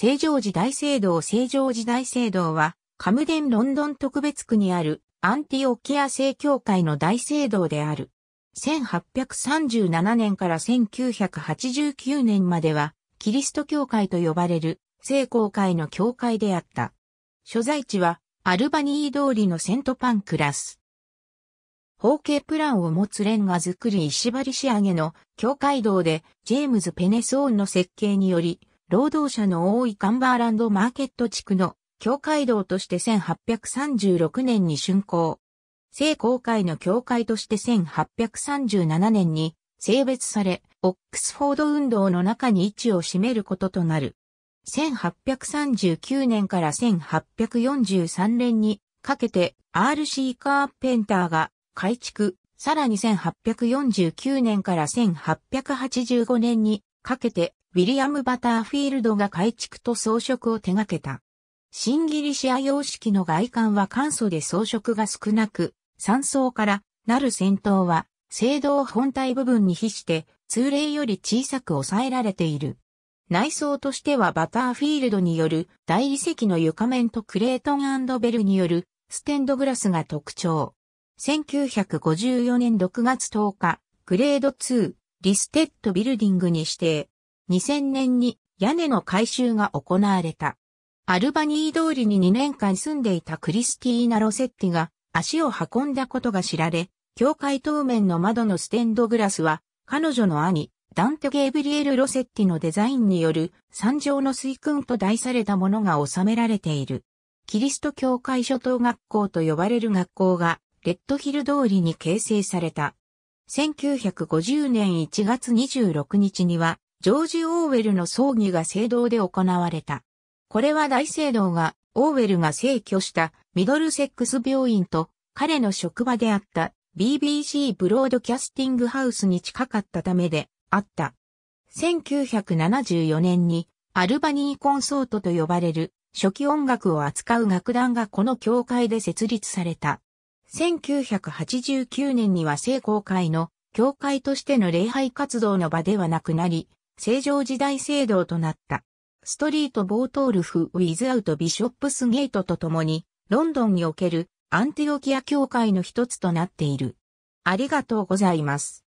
成城寺大聖堂は、カムデンロンドン特別区にあるアンティオキア正教会の大聖堂である。1837年から1989年までは、キリスト教会と呼ばれる正教会の教会であった。所在地は、アルバニー通りのセントパンクラス。方形プランを持つレンガ造り石張り仕上げの教会堂で、ジェームズ・ペネソーンの設計により、労働者の多いカンバーランドマーケット地区の教会堂として1836年に竣工。正教会の教会として1837年に性別され、オックスフォード運動の中に位置を占めることとなる。1839年から1843年にかけて RC カーペンターが改築、さらに1849年から1885年にかけてウィリアム・バターフィールドが改築と装飾を手掛けた。新ギリシア様式の外観は簡素で装飾が少なく、3層からなる尖塔は、聖堂本体部分に比して、通例より小さく抑えられている。内装としてはバターフィールドによる大理石の床面とクレイトン&ベルによるステンドグラスが特徴。1954年6月10日、グレード2、リステッドビルディングに指定。2000年に屋根の改修が行われた。アルバニー通りに2年間住んでいたクリスティーナ・ロセッティが足を運んだことが知られ、教会当面の窓のステンドグラスは彼女の兄、ダンテ・ゲイブリエル・ロセッティのデザインによる三条の水訓と題されたものが収められている。キリスト教会初等学校と呼ばれる学校がレッドヒル通りに形成された。1950年1月26日にはジョージ・オーウェルの葬儀が聖堂で行われた。これは大聖堂が、オーウェルが逝去したミドルセックス病院と彼の職場であった BBC ブロードキャスティングハウスに近かったためであった。1974年にアルバニーコンソートと呼ばれる初期音楽を扱う楽団がこの教会で設立された。1989年には正教会の教会としての礼拝活動の場ではなくなり、成城寺大聖堂となった。ストリート・ボートールフ・ウィズアウト・ビショップスゲートとともに、ロンドンにおけるアンティオキア教会の一つとなっている。ありがとうございます。